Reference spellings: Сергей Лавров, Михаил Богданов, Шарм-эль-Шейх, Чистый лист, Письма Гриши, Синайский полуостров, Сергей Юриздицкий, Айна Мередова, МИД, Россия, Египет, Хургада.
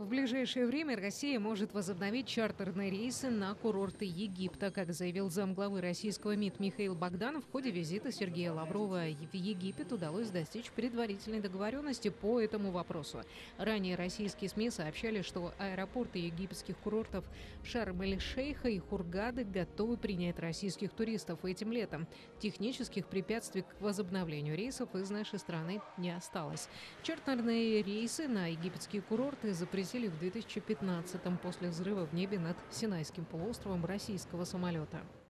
В ближайшее время Россия может возобновить чартерные рейсы на курорты Египта. Как заявил замглавы российского МИД Михаил Богданов, в ходе визита Сергея Лаврова в Египет удалось достичь предварительной договоренности по этому вопросу. Ранее российские СМИ сообщали, что аэропорты египетских курортов Шарм-эль-Шейха и Хургады готовы принять российских туристов этим летом. Технических препятствий к возобновлению рейсов из нашей страны не осталось. Чартерные рейсы на египетские курорты запретили в 2015-м после взрыва в небе над Синайским полуостровом российского самолета.